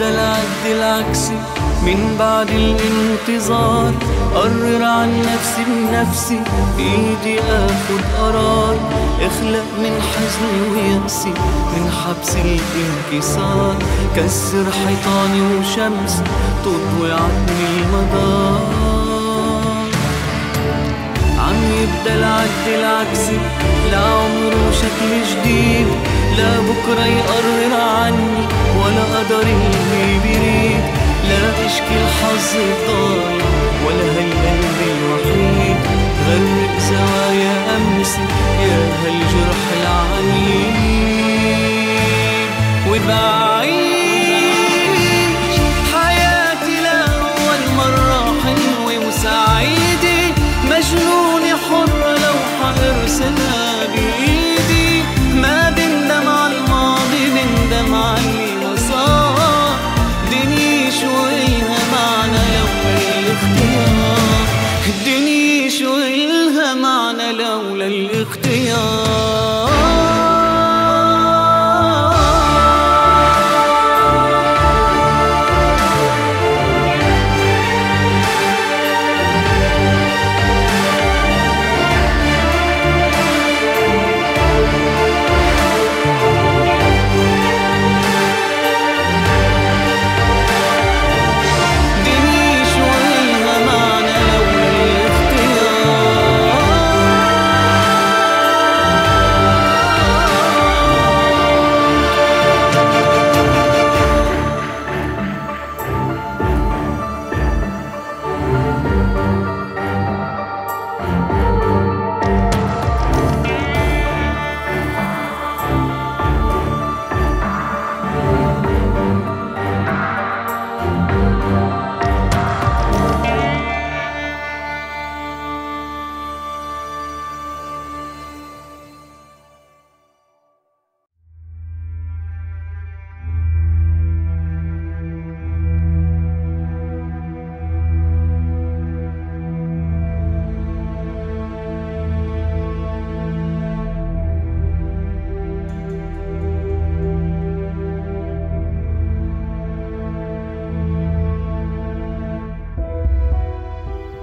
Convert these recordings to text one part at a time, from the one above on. ده العد العكسي من بعد الانتظار، قرر عن نفسي بنفسي بإيدي آخد قرار، اخلق من حزني ويأسي من حبس الانكسار، كسر حيطاني وشمسي تضوي عني المدار. عم يبدأ العد العكسي لا عمره شكل جديد، لا بكرة يقرر عني ولا قدر اللي بيريد، لا اشكي الحظ الضايع ولا هالقلب الوحيد، غرق زوايا امسي يا هالجرح العميق. وبعيش حياتي لأول مرة حلوة وسعيدة، مجنونة حرة لوحة ارسمها بإيدي، ما بندم على الماضي بندم على اللي وصاه، اديني شو إلها معنى لولا الاختيار، اديني شو إلها معنى لولا الاختيار.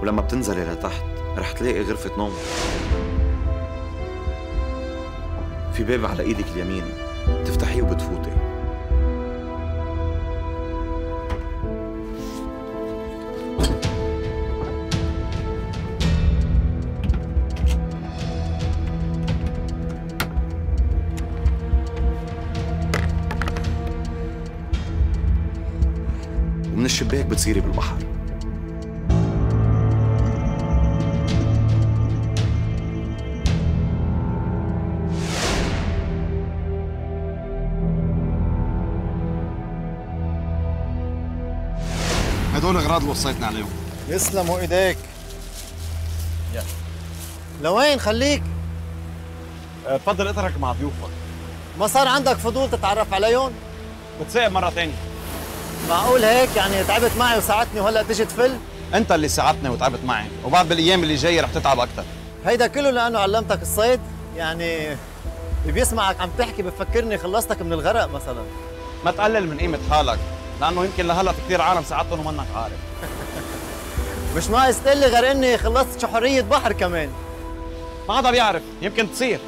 ولما بتنزلي لتحت رح تلاقي غرفة نوم، في باب على ايدك اليمين، بتفتحيه وبتفوتي. ومن الشباك بتصيري بالبحر. هدول اغراض اللي وصيتنا عليهم. يسلموا ايديك. يلا لوين؟ خليك. بفضل اترك مع ضيوفك. ما صار عندك فضول تتعرف عليهم؟ بتسائل مرة ثانية. معقول هيك؟ يعني تعبت معي وساعدتني وهلا تجي تفل؟ أنت اللي ساعدتني وتعبت معي، وبعد بالأيام اللي جاية رح تتعب أكثر. هيدا كله لأنه علمتك الصيد؟ يعني اللي بيسمعك عم تحكي بفكرني خلصتك من الغرق مثلا. ما تقلل من قيمة حالك، لأنه يمكن لهلا في كثير عالم ساعدتهم ومنك عارف. مش ناقص تقول لي غير إني خلصت شو حرية بحر كمان. ما حدا بيعرف، يمكن تصير.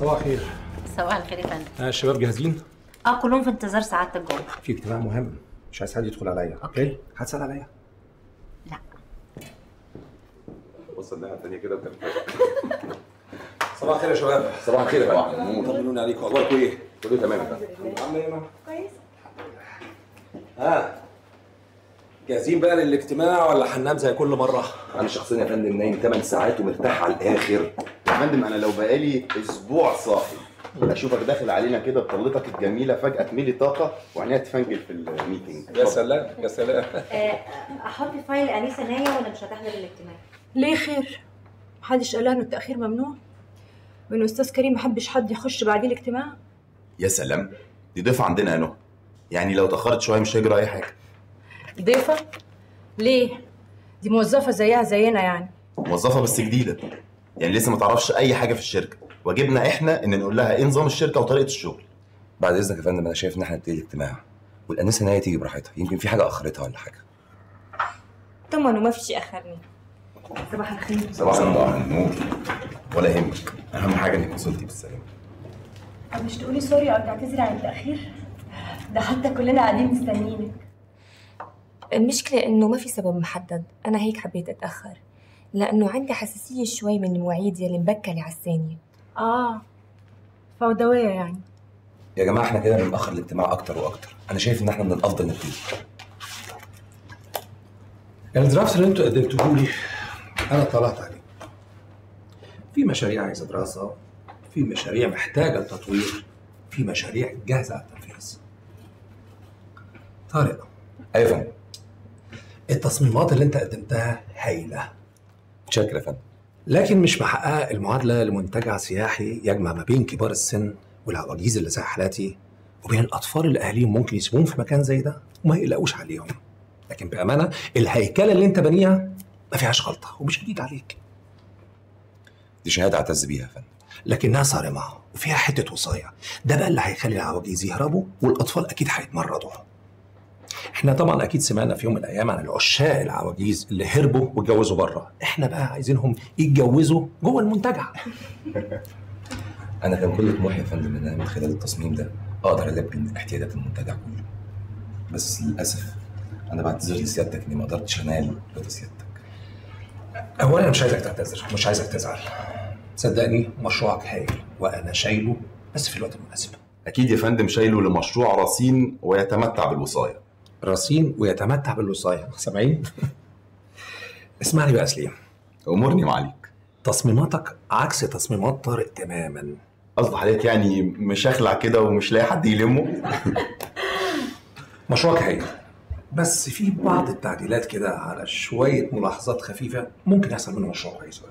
صباح الخير. صباح الخير يا فندم. الشباب جاهزين؟ كلهم في انتظار سعادتك جوه. في اجتماع مهم، مش عايز حد يدخل عليا. اوكي؟ هتسأل عليا؟ لا. بص الناحية التانية كده صباح الخير يا شباب. صباح الخير يا فندم. طمنوني عليكم، اخباركم ايه؟ كله تمام يا فندم. عاملة ايه يا ماما؟ كويس. ها جاهزين بقى للاجتماع ولا هننام زي كل مرة؟ أنا شخصيا يا فندم نايم 8 ساعات ومرتاح على الآخر. يا فندم أنا لو بقالي أسبوع صاحي اشوفك داخل علينا كده بطلتك الجميله فجاه تملي طاقه وعينيها تفنجل في الميتنج. يا سلام يا سلام. احط فايل انيسه نايه ولا مش هتحضر الاجتماع؟ ليه خير؟ محدش قال لها ان التاخير ممنوع؟ وان استاذ كريم محبش حد يخش بعديه الاجتماع؟ يا سلام، دي ضيفه عندنا يا نهى، يعني لو تاخرت شويه مش هيجرى اي حاجه. ضيفه؟ ليه؟ دي موظفه زيها زينا يعني. موظفه بس جديده، يعني لسه ما تعرفش اي حاجه في الشركه، واجبنا احنا ان نقول لها ايه نظام الشركه وطريقه الشغل. بعد اذنك يا فندم، انا شايف ان احنا نبتدي الاجتماع، والانسه ان هي تيجي براحتها، يمكن في حاجه اخرتها ولا حاجه. طمنوا ما فيش اخرني. صباح الخير. صباح النور. ولا يهمك، اهم حاجه انك وصلتي بالسلامه. مش تقولي سوري او تعتذري عن التاخير؟ ده حتى كلنا قاعدين مستنيينك. المشكله انه ما في سبب محدد، انا هيك حبيت اتاخر، لانه عندي حساسيه شوي من المواعيد يلي مبكله على الثانيه. فوضويه يعني. يا جماعه احنا كده بنأخر الاجتماع اكتر واكتر، انا شايف ان احنا من الافضل نبتدي. الدرافت اللي انتوا قدمتوه لي انا طلعت عليه. في مشاريع عايزه دراسه، في مشاريع محتاجه لتطوير، في مشاريع جاهزه على التنفيذ. طارق. ايوه يا فندم. التصميمات اللي انت قدمتها هايله. متشكر يا فندم. لكن مش محققه المعادله لمنتجع سياحي يجمع ما بين كبار السن والعواجيز اللي زي حالاتي وبين الاطفال اللي اهاليهم ممكن يسيبوهم في مكان زي ده وما يقلقوش عليهم. لكن بامانه الهيكله اللي انت بانيها ما فيهاش غلطه ومش جديد عليك. دي شهاده اعتز بيها يا فندم. لكنها صارمه وفيها حته وصايه، ده بقى اللي هيخلي العواجيز يهربوا والاطفال اكيد هيتمردوا. احنا طبعا اكيد سمعنا في يوم من الايام عن العشاق العواجيز اللي هربوا واتجوزوا بره، احنا بقى عايزينهم يتجوزوا جوه المنتجع. انا كان كل طموحي يا فندم ان انا من خلال التصميم ده اقدر البي احتياجات المنتجع كله. بس للاسف انا بعتذر لسيادتك اني ما قدرتش انال رضا سيادتك. اولا انا مش عايزك تعتذر، مش عايزك تزعل. صدقني مشروعك هايل وانا شايله بس في الوقت المناسب. اكيد يا فندم شايله لمشروع رصين ويتمتع بالوصايه. رصين ويتمتع بالوصايه، سامعين؟ اسمعني بقى يا سليم. امرني معاليك. تصميماتك عكس تصميمات طارق تماما. قصدي حضرتك يعني مش هخلع كده ومش لاقي حد يلمه؟ مشروعك هايل بس في بعض التعديلات كده على شويه ملاحظات خفيفه ممكن يحصل منه مشروع كويس.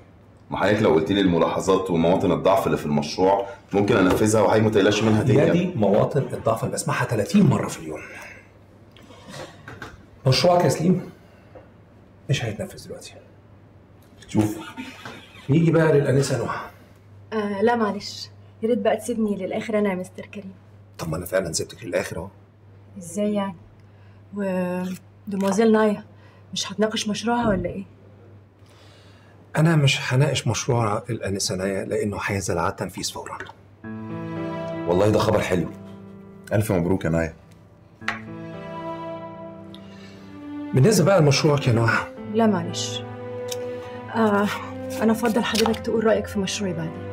ما حضرتك لو قلت لي الملاحظات ومواطن الضعف اللي في المشروع ممكن انفذها وهي ما تقلقش منها تاني. دي مواطن الضعف اللي بسمعها 30 مره في اليوم. مشروعك يا سليم مش هيتنفذ دلوقتي. شوف نيجي بقى للانسه نوح. لا معلش، يا ريت بقى تسيبني للاخر انا يا مستر كريم. طب ما انا فعلا سبتك للاخر اهو. ازاي يعني؟ و دموازيل نايا مش هتناقش مشروعها ولا ايه؟ انا مش هناقش مشروع الانسه نايا لانه هينزل على التنفيذ فورا. والله ده خبر حلو، الف مبروك يا نايا. بالنسبه بقى لمشروعك يا نوح. لا معلش، انا افضل حضرتك تقول رايك في مشروعي بعدين.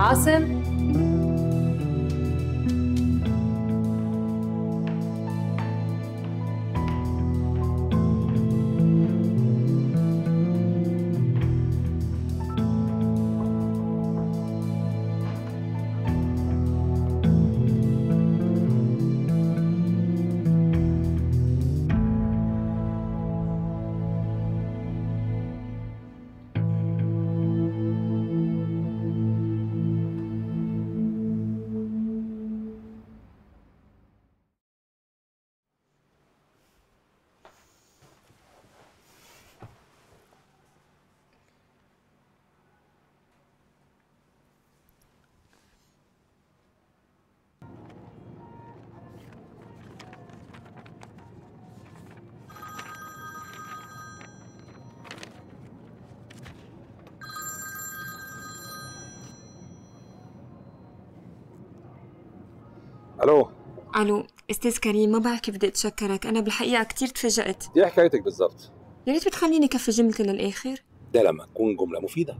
عاصم. الو الو استاذ كريم، ما بعرف كيف بدي اتشكرك، انا بالحقيقه كثير تفاجأت. ايه حكايتك بالضبط؟ يا ريت بتخليني كفي جملتي للاخر، ده لما تكون جمله مفيده.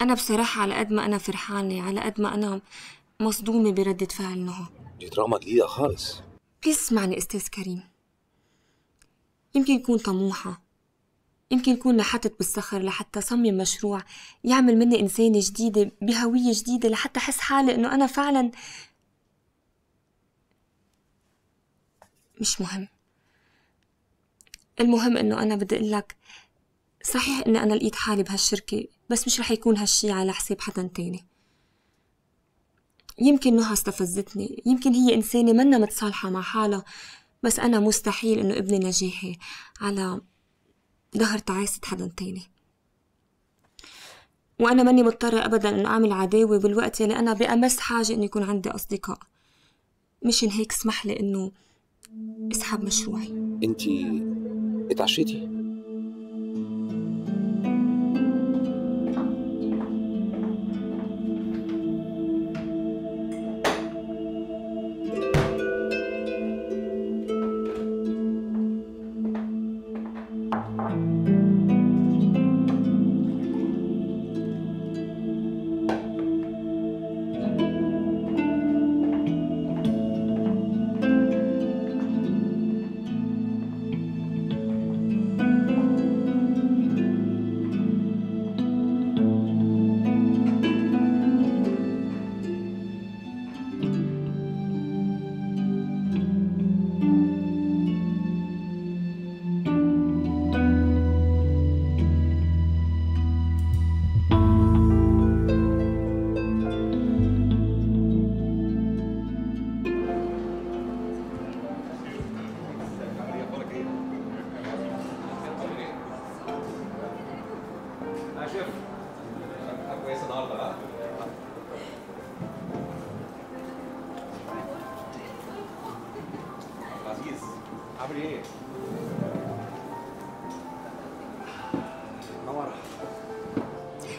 انا بصراحه على قد ما انا فرحانه، على قد ما انا مصدومه برده فعل نهى. دي دراما جديده خالص. بس اسمعني استاذ كريم، يمكن يكون طموحه، يمكن يكون نحتت بالصخر لحتى صمم مشروع يعمل مني انسانه جديده بهويه جديده، لحتى احس حالي انه انا فعلا مش مهم. المهم انه انا بدي اقول لك، صحيح اني انا لقيت حالي بهالشركه، بس مش رح يكون هالشي على حساب حدا تاني. يمكن نهى استفزتني، يمكن هي انسانه منا متصالحه مع حالها، بس انا مستحيل انه ابني نجاحي على ظهر تعاسه حدا تاني. وانا ماني مضطره ابدا انه اعمل عداوه بالوقت يلي انا بامس حاجه انه يكون عندي اصدقاء. مشان هيك اسمح لي انه اسحب مشروعي. انتي اتعشيتي؟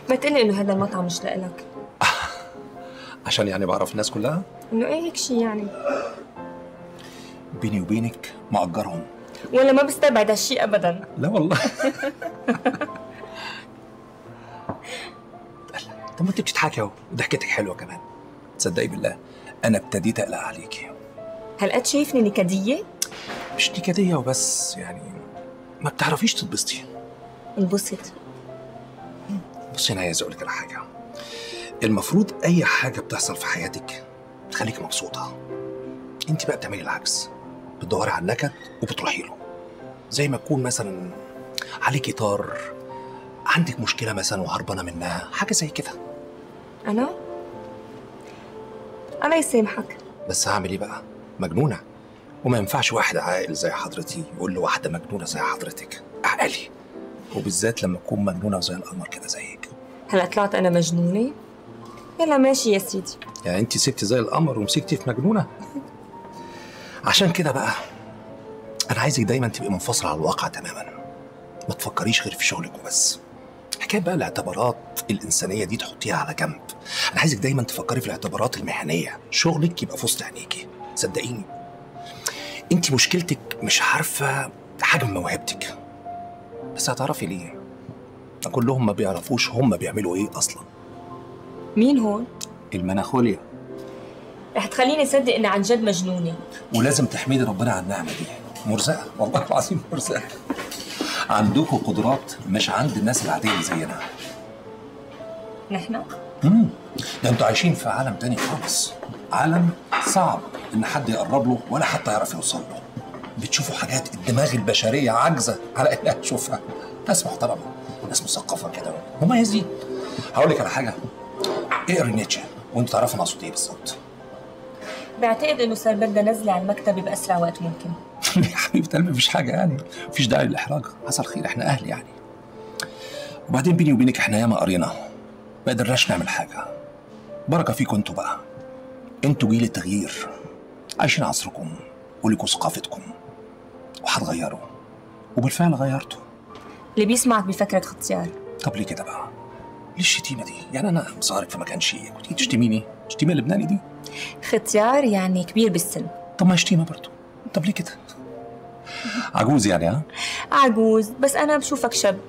ما تقلي انه هذا المطعم مش لإلك. عشان يعني بعرف الناس كلها؟ انه ايه هيك شيء يعني. بيني وبينك مأجرهم. ولا ما بستبعد هالشيء ابدا. لا والله. طب ما انت بتضحكي اهو، وضحكتك حلوه كمان. تصدقي بالله انا ابتديت اقلق عليكي. هالقد شايفني نكديه؟ مش نكديه وبس، يعني ما بتعرفيش تتبسطي. انبسط. بصي انا عايز اقول لك على حاجه، المفروض اي حاجه بتحصل في حياتك تخليك مبسوطه، انت بقى بتعملي العكس، بتدوري على النكد وبتروحي له. زي ما تكون مثلا عليكي طار، عندك مشكله مثلا وهربانه منها، حاجه زي كده. انا يسامحك، بس هعمل ايه بقى، مجنونه، وما ينفعش واحد عاقل زي حضرتي يقول له واحده مجنونه زي حضرتك. اعقلي، وبالذات لما تكون مجنونه زي القمر كده زيك. هلا طلعت انا مجنونه؟ يلا ماشي يا سيدي. يعني انت سبتي زي القمر ومسكتي في مجنونه؟ عشان كده بقى انا عايزك دايما تبقي منفصله على الواقع تماما، ما تفكريش غير في شغلك وبس. حكايه بقى الاعتبارات الانسانيه دي تحطيها على جنب، انا عايزك دايما تفكري في الاعتبارات المهنيه، شغلك يبقى في وسط عينيكي. صدقيني انت مشكلتك مش عارفه حجم موهبتك، بس هتعرفي ليه؟ كلهم ما بيعرفوش هم بيعملوا ايه اصلا. مين هون؟ المناخوليا. رح تخليني اصدق اني عن جد مجنونه. ولازم تحمدي ربنا على النعمه دي، مرزقه والله العظيم مرزقه. عندكم قدرات مش عند الناس العاديه اللي زينا. نحن؟ ده انتوا عايشين في عالم تاني خالص، عالم صعب ان حد يقرب له ولا حتى يعرف يوصل له. بتشوفوا حاجات الدماغ البشريه عاجزه على انها تشوفها. ناس محترمه، ناس مثقفه كده مميزين. هقول لك على حاجه، اقري نيتشه وانت تعرفي انا اقصد ايه بالظبط. بعتقد انه صار بدها نزله على المكتب باسرع وقت ممكن. يا حبيبه قلبي مفيش حاجه يعني، مفيش داعي للاحراج، حصل خير احنا اهل يعني. وبعدين بيني وبينك احنا ياما قرينا، ما قدرناش نعمل حاجه. بركه فيكم انتوا بقى. انتوا جيل التغيير، عايشين عصركم ولكم ثقافتكم وهتغيروا، وبالفعل غيرتوا. اللي بيسمعك بفكره اختيار. طب ليه كده بقى؟ ليه الشتيمه دي؟ يعني انا مصارك في مكان شيء كنت تشتميني؟ الشتيمه اللبناني دي؟ ختيار يعني كبير بالسن. طب ما شتيمه برضه. طب ليه كده؟ عجوز يعني ها؟ عجوز، بس انا بشوفك شاب.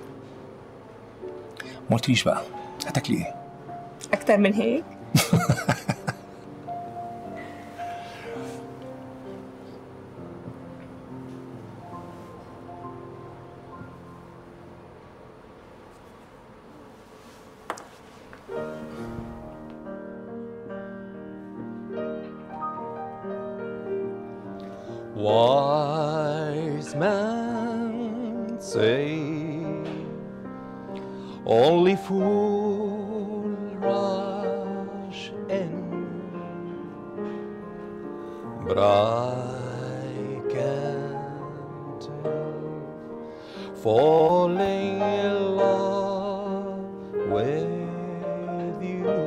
ما قلتليش بقى هتاكلي ايه؟ اكتر من هيك؟ Wise men say only fools rush in, but I can't help falling in love with you.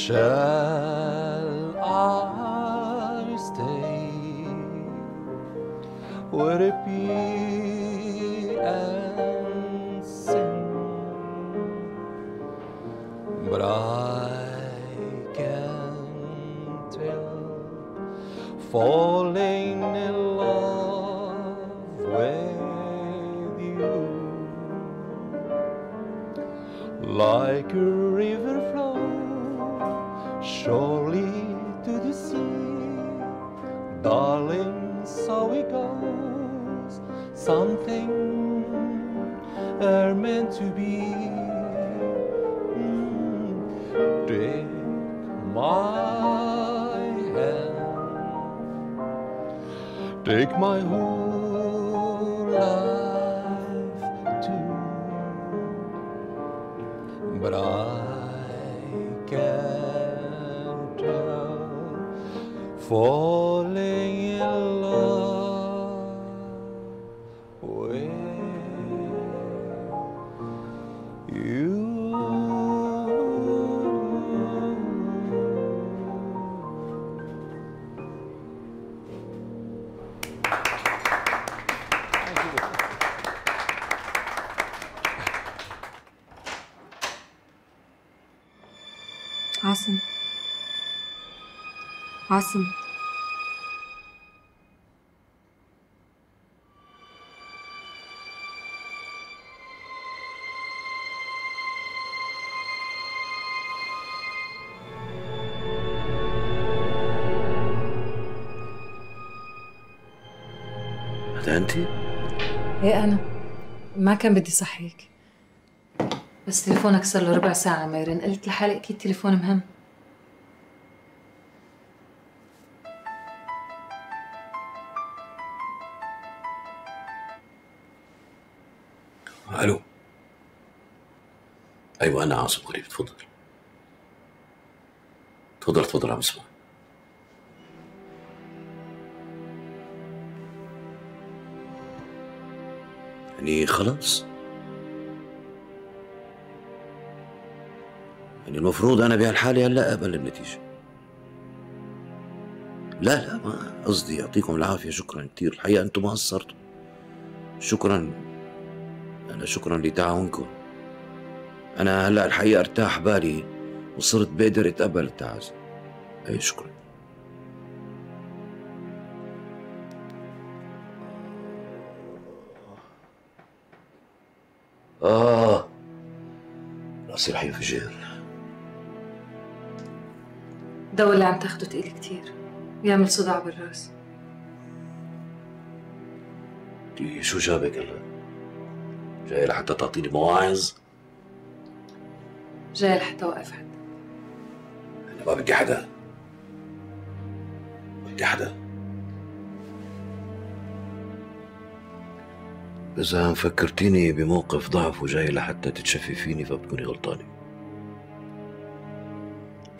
Shall I? Would it be and sin? But I can't help falling in love with you. Like a river flows surely to the sea, darling. So it goes, some things are meant to be. Take my hand, take my whole life too, but I can't help falling in. عاصم، عاصم، هذا أنت؟ إيه أنا، ما كان بدي صحيك بس تليفونك صار له ربع ساعة ما يرن، قلت لحالي أكيد تليفون مهم. ألو. أيوة أنا عاصم غريب، تفضل. تفضل تفضل عم اسمع. يعني خلص؟ يعني المفروض أنا بهالحالة هلا أقبل النتيجة. لا لا ما قصدي، يعطيكم العافية، شكرا كثير، الحقيقة أنتم ما قصرتوا. شكرا، أنا شكرا لتعاونكم. أنا هلا الحقيقة ارتاح بالي وصرت بقدر أتقبل التعازي. أي شكرا. راسي رح ينفجر. الدواء اللي عم تاخده تقيل كتير، بيعمل صداع بالراس. دي شو جابك هلا؟ جاي لحتى تعطيني مواعظ؟ جاي لحتى اوقف حدا. انا ما بدي حدا، بدي حدا. إذا فكرتيني بموقف ضعف وجاي لحتى تتشفي فيني فبتكوني غلطانة.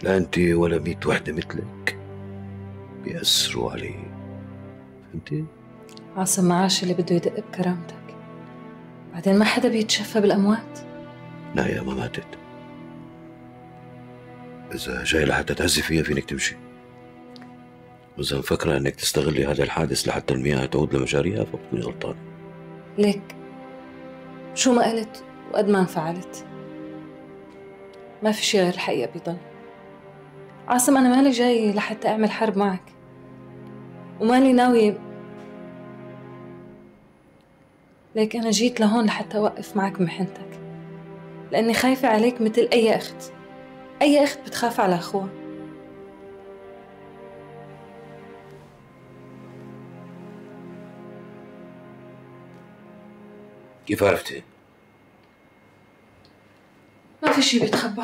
لا أنت ولا 100 وحدة مثلك بيأثروا علي، فهمتي؟ عاصم معاش اللي بده يدق بكرامتك، بعدين ما حدا بيتشفى بالأموات. نايا ما ماتت. إذا جاي لحتى تهزي فيها فينك تمشي. وإذا مفكرة إنك تستغلي هذا الحادث لحتى المياه تعود لمجاريها فبتكوني غلطانة. ليك شو ما قلت وقد ما انفعلت، ما في شي غير الحقيقة بيضل. عاصم أنا مالي جاي لحتى أعمل حرب معك، ومالي ناوية. ليك أنا جيت لهون لحتى أوقف معك محنتك، لأني خايفة عليك مثل أي أخت. أي أخت بتخاف على أخوها. كيف عرفتي؟ ما في شي بيتخبى،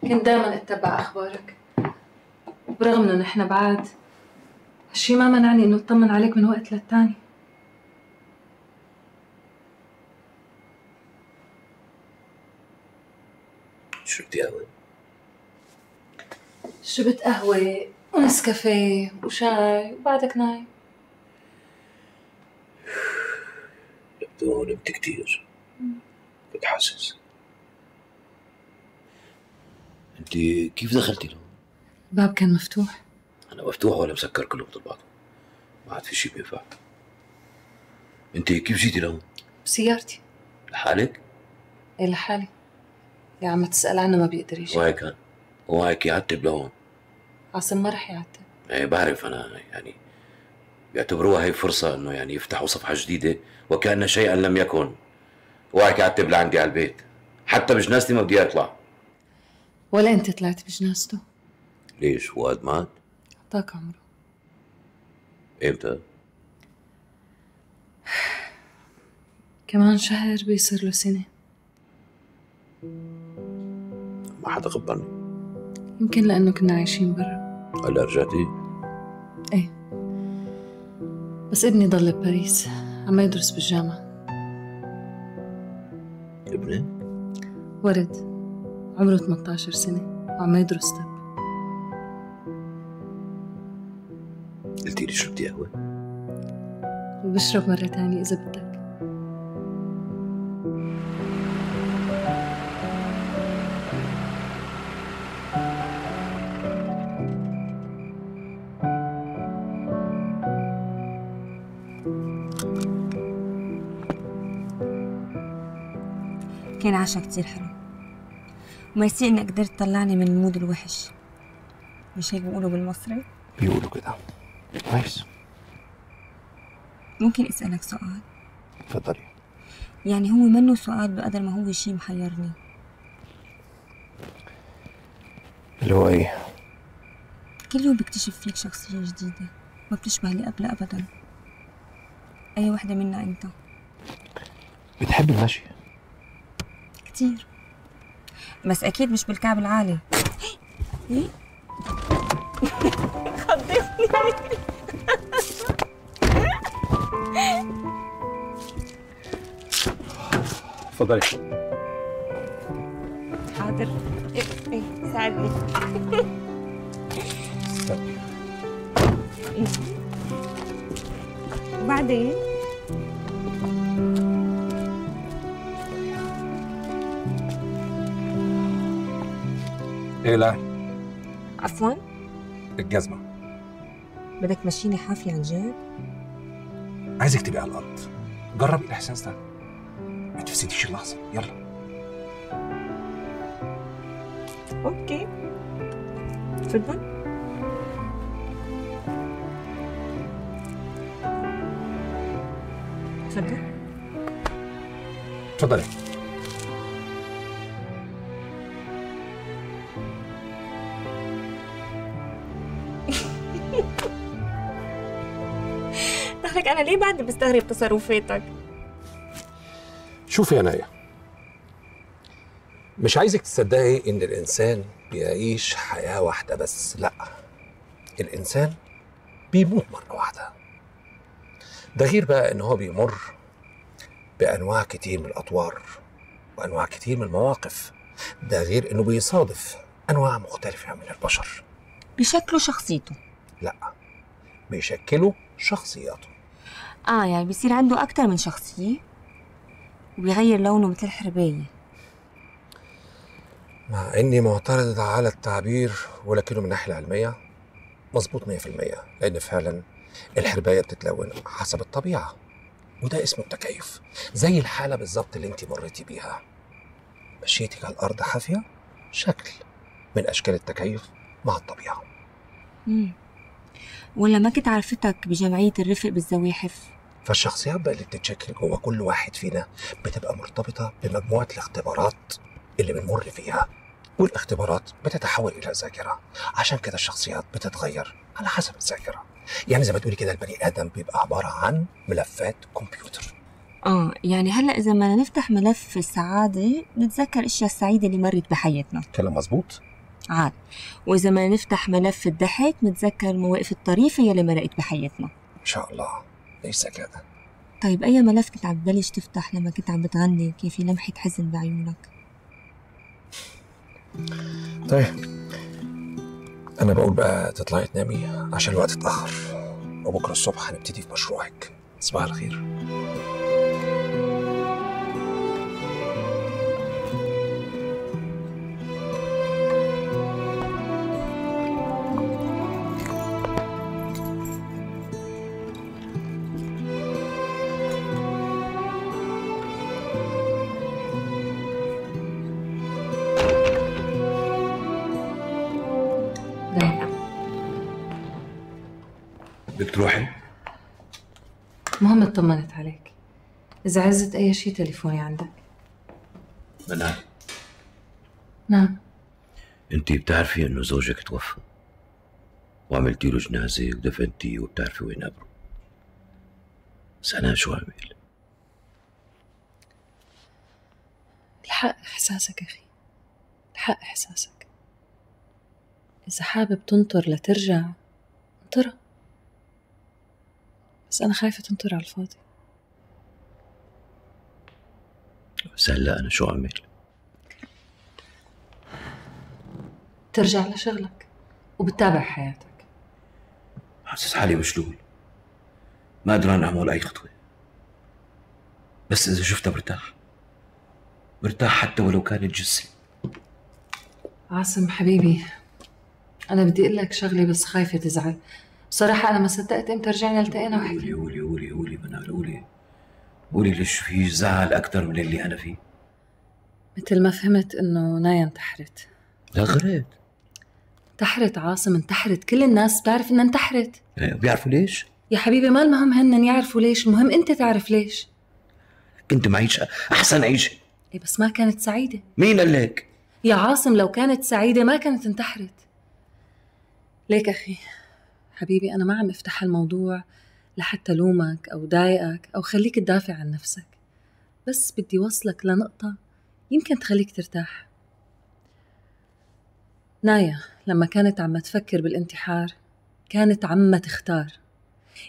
كنت دايما اتبع اخبارك، برغم انه نحن بعاد هالشي ما منعني انه اطمن عليك من وقت للتاني. شربتي قهوة؟ شربت قهوة ونسكافيه وشاي وبعدك نايم. ونمت كتير، كنت حاسس. انت كيف دخلتي لهون؟ الباب كان مفتوح. انا مفتوح ولا مسكر كله مثل بعضه، ما عاد في شي بينفع. انت كيف جيتي لهون؟ بسيارتي. لحالك؟ ايه لحالي. اللي عم تسأل عنه ما بيقدر يجي. وهيك يعتب لهون. عاصم ما رح يعتب. ايه بعرف انا، يعني بيعتبروها هي فرصة انه يعني يفتحوا صفحة جديدة وكأن شيئا لم يكن. وهيك عتب لعندي على البيت، حتى بجنازتي ما بدي اطلع. ولا انت طلعت بجنازته؟ ليش؟ فؤاد مات؟ اعطاك عمره. امتى؟ كمان شهر بيصير له سنة. ما حدا خبرني. يمكن لأنه كنا عايشين برا. هلا رجعتي؟ ايه بس ابني ضل بباريس، عم يدرس بالجامعة. ابنك؟ ورد عمره 18 سنة وعم يدرس طب. قلتي لي شربتي قهوة؟ وبشرب مرة تانية إذا بدك. كان عشاء كتير حلو، وما يسيء انك قدرت تطلعني من المود الوحش. مش هيك بيقولوا بالمصري؟ بيقولوا كده. كويس. ممكن اسألك سؤال؟ تفضلي. يعني هو منه سؤال بقدر ما هو شي محيرني. اللي هو ايه؟ كل يوم بكتشف فيك شخصية جديدة ما بتشبه لي قبل ابدا. اي وحدة منا انت؟ بتحب المشي؟ كتير. بس اكيد مش بالكعب العالي. خضفني. تفضلي. حاضر. ايه ساعدني. وبعدين ايه؟ لا عفوا الجزمة. بدك تمشيني حافي عن جد؟ عايزك تبقي على الأرض، جربي الإحساس ده، ما تفسديش اللحظة. يلا. أوكي تفضل. تفضل. تفضلي. انا ليه بعد بستغرب تصرفاتك؟ شوفي يا نايا، مش عايزك تصدقي ان الانسان بيعيش حياه واحده بس، لا، الانسان بيموت مره واحده. ده غير بقى ان هو بيمر بانواع كتير من الاطوار وانواع كتير من المواقف، ده غير انه بيصادف انواع مختلفه من البشر بيشكلوا شخصيته. لا، بيشكلوا شخصياته. يعني بيصير عنده اكتر من شخصيه وبيغير لونه مثل الحربايه. مع اني معترض على التعبير، ولكنه من الناحيه العلميه مظبوط 100%، لان فعلا الحربايه بتتلون حسب الطبيعه، وده اسمه التكيف، زي الحاله بالظبط اللي انت مريتي بيها. مشيتك على الارض حافيه شكل من اشكال التكيف مع الطبيعه. ولما كنت عرفتك بجمعيه الرفق بالزواحف، فالشخصيات بقى اللي بتتشكل جوه كل واحد فينا بتبقى مرتبطه بمجموعه الاختبارات اللي بنمر فيها، والاختبارات بتتحول الى ذاكره، عشان كده الشخصيات بتتغير على حسب الذاكره. يعني زي ما تقولي كده البني ادم بيبقى عباره عن ملفات كمبيوتر. يعني هلا اذا ما نفتح ملف السعاده نتذكر الاشياء السعيده اللي مرت بحياتنا. كلام مظبوط. عاد، واذا ما نفتح ملف الضحك نتذكر المواقف الطريفه يلي مرقت بحياتنا. ان شاء الله. ليس كده. طيب اي ملف كنت عم تبلش تفتح لما كنت عم بتغني كان في لمحه حزن بعيونك؟ طيب انا بقول بقى تطلعي تنامي عشان الوقت اتاخر، وبكره الصبح هنبتدي في مشروعك. صباح الخير. بتروحي؟ المهم اطمنت عليك. إذا عزت أي شيء تليفوني عندك. منال. نعم. أنت بتعرفي إنه زوجك توفى، وعملتي له جنازة ودفنتيه وبتعرفي وين قبره. بس أنا شو أعمل؟ الحق إحساسك أخي، الحق إحساسك. إذا حابب تنطر لترجع انطرها، بس أنا خايفة تنطر على الفاضي. بس هلا أنا شو أعمل؟ ترجع لشغلك وبتتابع حياتك. حاسس حالي مشلول، ما قدران أعمل أي خطوة، بس إذا شفتها برتاح، برتاح حتى ولو كانت جسمي. عاصم حبيبي، أنا بدي أقول لك شغلة بس خايفة تزعل. بصراحة أنا ما صدقت إمتى رجعنا التقينا وحكينا. قولي قولي قولي منال، قولي قولي ليش في زعل أكثر من اللي أنا فيه؟ مثل ما فهمت إنه نايا انتحرت. لا غلط. انتحرت عاصم، انتحرت، كل الناس بتعرف إنها انتحرت. بيعرفوا ليش؟ يا حبيبي ما المهم هن يعرفوا ليش، المهم أنت تعرف ليش. كنت معيشة أحسن عيشة. إيه بس ما كانت سعيدة. مين قال لك؟ يا عاصم لو كانت سعيدة ما كانت انتحرت. ليك أخي حبيبي، أنا ما عم افتح الموضوع لحتى لومك أو ضايقك أو خليك تدافع عن نفسك، بس بدي وصلك لنقطة يمكن تخليك ترتاح. نايا لما كانت عم تفكر بالانتحار كانت عم تختار،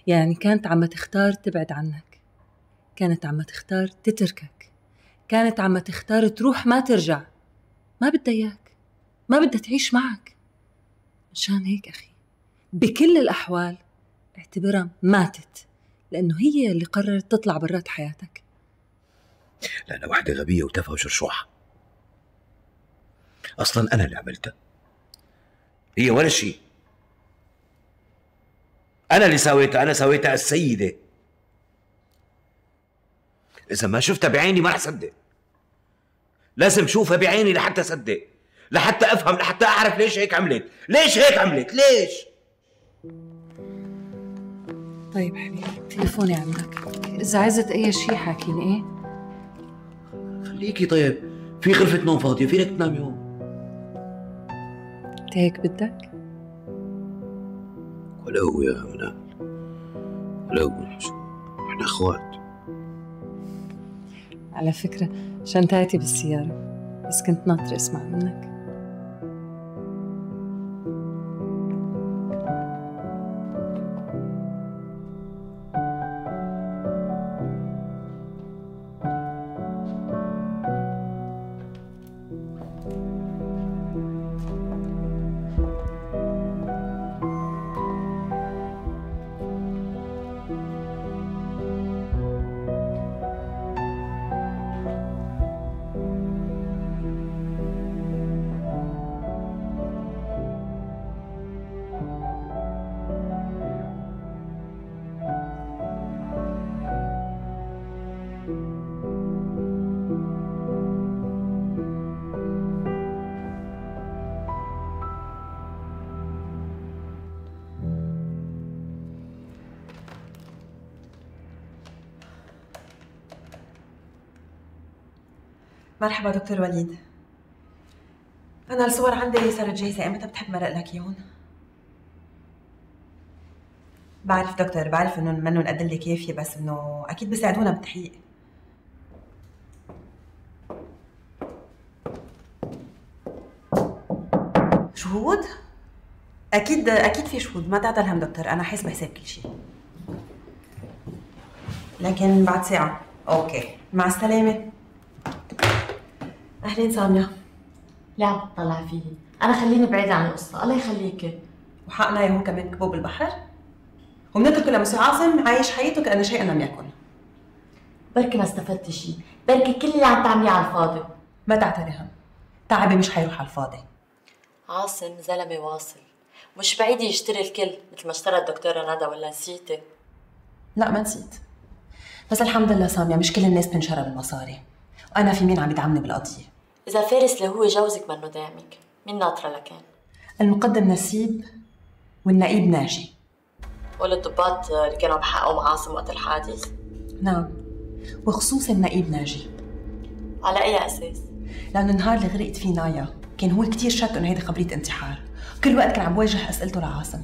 يعني كانت عم تختار تبعد عنك، كانت عم تختار تتركك، كانت عم تختار تروح ما ترجع، ما بدها إياك، ما بدها تعيش معك. مشان هيك أخي بكل الأحوال اعتبرها ماتت، لأنه هي اللي قررت تطلع برات حياتك. لأنها وحدة غبية وتافهة وشرشوحة. أصلاً أنا اللي عملتها، هي ولا شيء. أنا اللي سويتها، أنا سويتها السيدة. إذا ما شفتها بعيني ما رح صدق، لازم شوفها بعيني لحتى صدق، لحتى أفهم، لحتى أعرف ليش هيك عملت، ليش هيك عملت، ليش. طيب حبيبي تليفوني عندك، إذا عزت أي شيء حاكيني. إيه؟ خليكي طيب، في غرفة نوم فاضية فينك تنامي هون. أنت هيك بدك؟ ولو يا منال، ولو. احنا اخوات. على فكرة شنطتي بالسيارة، بس كنت ناطرة اسمع منك. مرحبا دكتور وليد. أنا الصور عندي صارت جاهزة، إمتى بتحب مرق لك إياهم؟ بعرف دكتور، بعرف إنه منن قد اللي كافية، بس إنه أكيد بيساعدونا بالتحقيق. شهود؟ أكيد أكيد في شهود، ما تعطى الهم دكتور، أنا حاسبة حساب كل شيء. لكن بعد ساعة. أوكي، مع السلامة. أهلين سامية. لا بتطلع فيه، أنا خليني بعيدة عن القصة، الله يخليكي. وحقنا يا هو كمان كبوب البحر، وبنتركه لمسيو عاصم عايش حياته كأنه شيء لم يكن. بركي ما استفدت شيء، بركي كل اللي عم تعمليه على الفاضي. ما تعتري هم، تعبي مش حيروح على الفاضي. عاصم زلمة واصل، مش بعيد يشتري الكل مثل ما اشترى الدكتورة ندى، ولا نسيتي؟ لا ما نسيت، بس الحمد لله سامية مش كل الناس بتنشرب المصاري، وأنا في مين عم يدعمني بالقضية؟ إذا فارس اللي هو جوزك منه داعمك، مين ناطرة لكان؟ المقدم نسيب والنقيب ناجي. والضباط اللي كانوا بحقهم عاصم وقت الحادث؟ نعم، وخصوصا النقيب ناجي. على أي أساس؟ لأنه النهار اللي غرقت فيه نايا كان هو كثير شك إنه هيدي خبرية انتحار، كل وقت كان عم بوجه أسئلته لعاصم،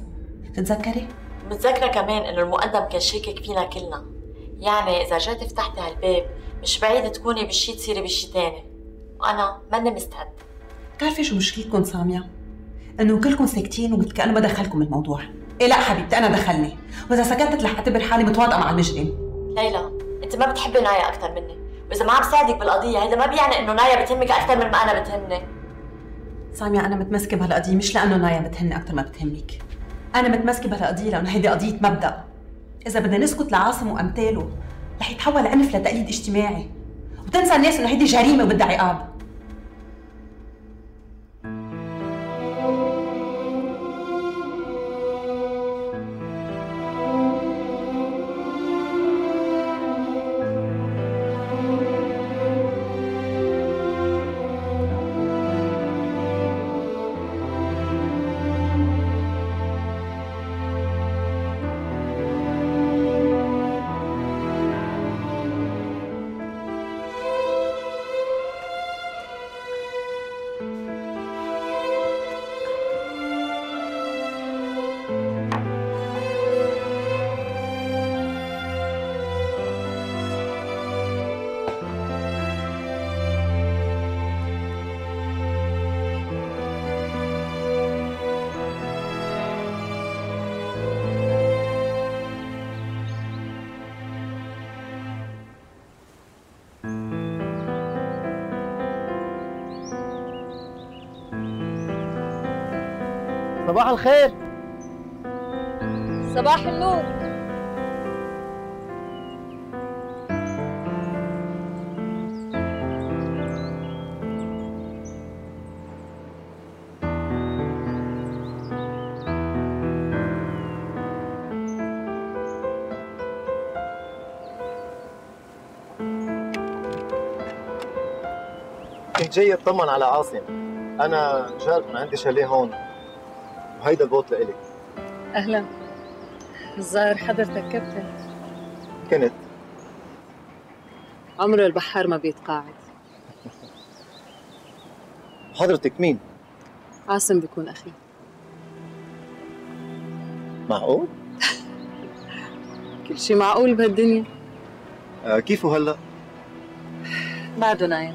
بتتذكري؟ متذكرة كمان إنه المقدم كان شاكك فينا كلنا، يعني إذا جيتي فتحتي هالباب مش بعيد تكوني بشي تصيري بشي تاني، وأنا ماني مستعدة. بتعرفي شو مشكلتكم سامية؟ إنه كلكم ساكتين وكأنه ما دخلكم الموضوع. إيه لا حبيبتي أنا دخلني، وإذا سكتت رح أعتبر حالي متواطئة مع المجرم. ليلى، أنت ما بتحبي نايا أكثر مني، وإذا ما عم ساعدك بالقضية هذا ما بيعني إنه نايا بتهمك أكثر من ما أنا بتهمني. سامية أنا متمسكة بهالقضية مش لأنه نايا بتهمني أكثر ما بتهمك. أنا متمسكة بهالقضية لأنه هيدي قضية مبدأ. إذا بدنا نسكت لعاصم وأمثاله رح يتحول عنف لتقليد اجتماعي، وتنسى الناس انه هيدي جريمه وبدها عقاب. صباح الخير. صباح النور. كنت جاي اطمن على عاصم، انا جارتنا عندي شاليه هون وهيدا البوت لإلك. أهلا. الظاهر حضرتك كابتن. كنت. عمره البحار ما بيتقاعد. حضرتك مين؟ عاصم بيكون أخي. معقول؟ كل شي معقول بهالدنيا. كيفه هلا؟ بعده نايم.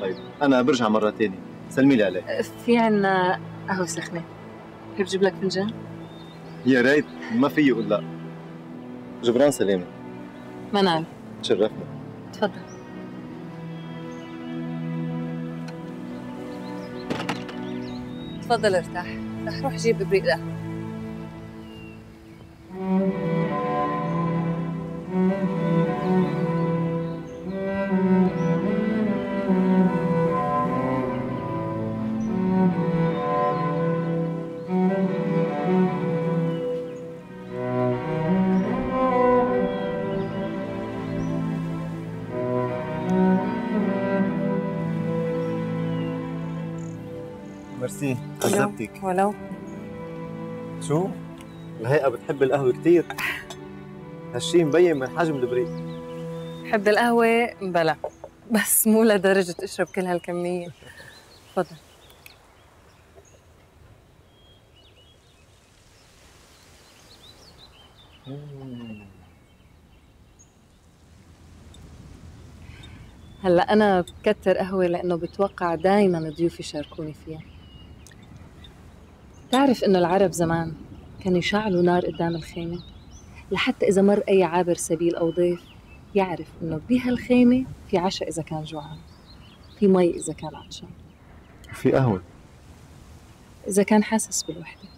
طيب انا برجع مره ثانيه، سلمي لي عليه. في عنا قهوه سخنه، بحب جيب لك فنجان؟ يا ريت، ما فيي اقول لا. جبران سلامه. منال، تشرفنا. تفضل. تفضل ارتاح، رح روح جيب ابريق قهوه. ميرسي، عذبتك. ولو شو؟ الهيئة بتحب القهوة كثير. هالشي مبين من حجم البريق. بحب القهوة بلا، بس مو لدرجة اشرب كل هالكمية. تفضل. هلا أنا بكتر قهوة لأنه بتوقع دايما ضيوفي يشاركوني فيها. بتعرف إنه العرب زمان كانوا يشعلوا نار قدام الخيمة لحتى إذا مر أي عابر سبيل أو ضيف يعرف إنه بهالخيمة في عشاء إذا كان جوعان، في مي إذا كان عطشان، وفي قهوة إذا كان حاسس بالوحدة.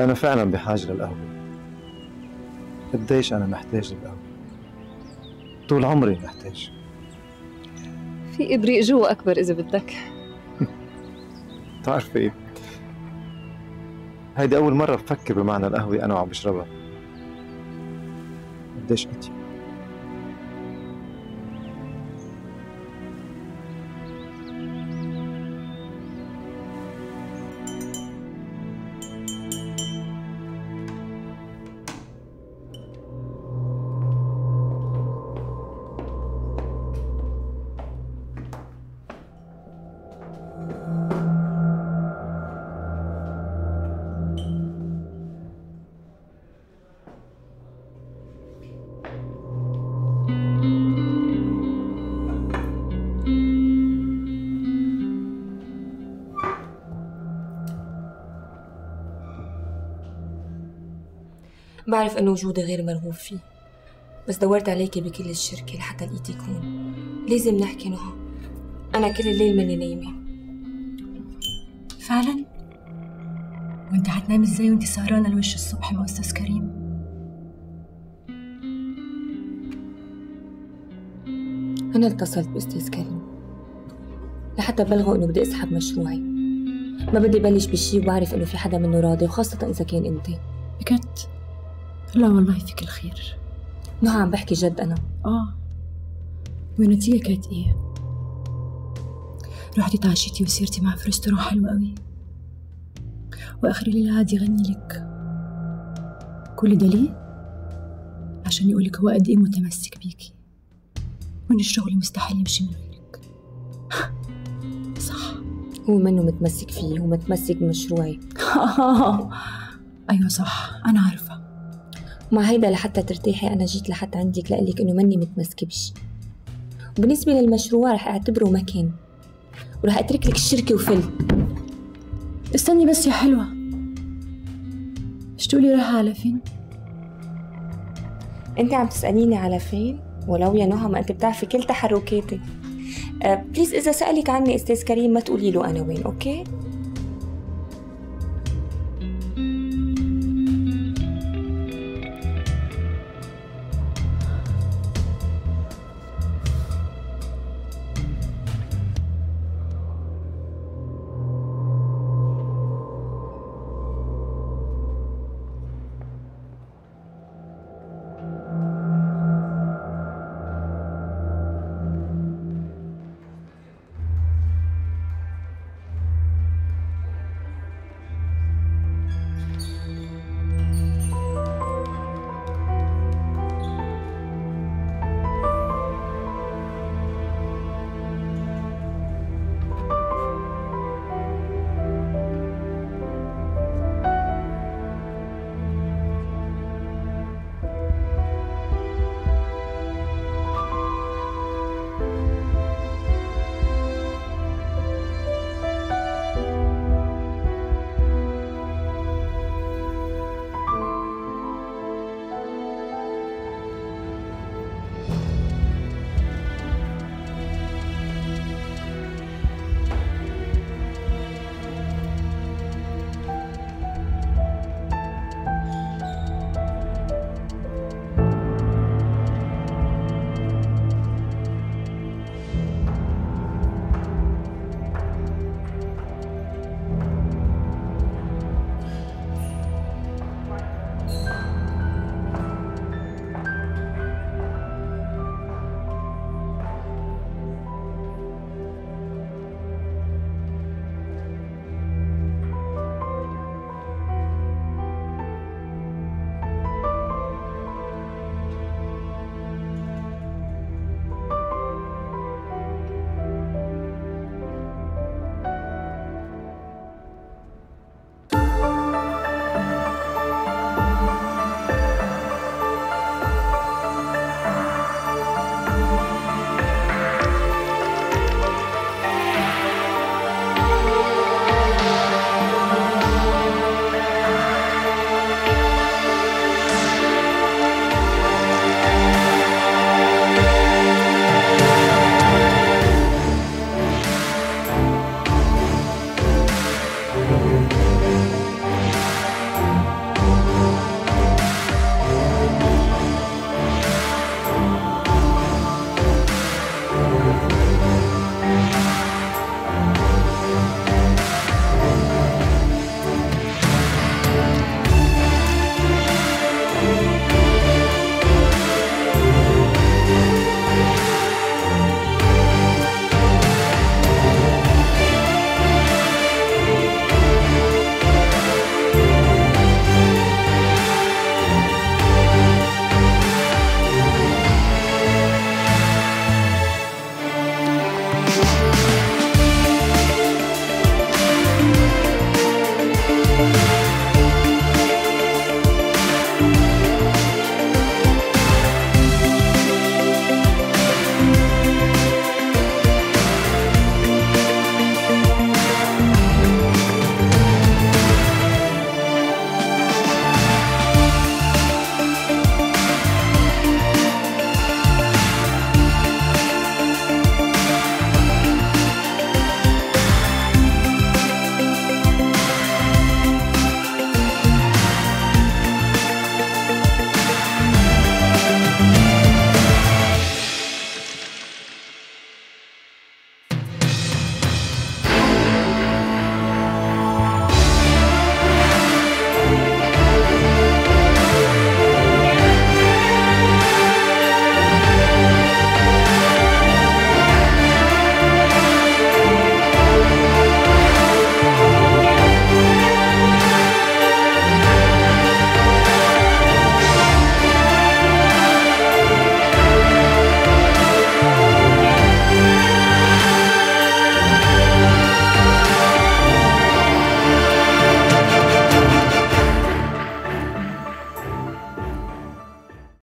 أنا فعلا بحاجة للقهوة. قديش أنا محتاج للقهوة، طول عمري محتاج. في إبريق جوا أكبر إذا بدك. بتعرفي إيه؟ هيدي أول مرة بفكر بمعنى القهوة أنا وعم بشربها. قديش أنت؟ بعرف إنه وجودي غير مرغوب فيه، بس دورت عليكي بكل الشركة لحتى لقيتك هون. لازم نحكي نهى، أنا كل الليل ماني نايمة. فعلاً؟ وأنت حتنامي إزاي وأنت سهرانة لوش الصبح مع أستاذ كريم؟ أنا اتصلت بأستاذ كريم لحتى أبلغه إنه بدي أسحب مشروعي. ما بدي بلش بشي وبعرف إنه في حدا منه راضي، وخاصة إذا كان أنت. بكت؟ لا والله فيك الخير. ما عم بحكي جد أنا. والنتيجة كانت إيه؟ رحتي تعشيتي وسيرتي مع فرسترو حلوة قوي، وآخر الليل قعد يغني لك. كل ده ليه؟ عشان يقولك هو قد إيه متمسك بيكي، وإن الشغل مستحيل يمشي من غيرك. صح، هو منه متمسك فيه، هو متمسك بمشروعي. أيوه صح، أنا عارفة. مع هيدا لحتى ترتاحي أنا جيت لحتى عندك لقلك إنه مني متمسكة بشي. وبالنسبة للمشروع رح أعتبره مكان، ورح أترك لك الشركة وفل. استني بس يا حلوة، شتقولي رايحة على فين؟ أنت عم تسأليني على فين؟ ولو يا نهى ما أنت بتعرفي كل تحركاتي. بليز إذا سألك عني أستاذ كريم ما تقولي له أنا وين، أوكي؟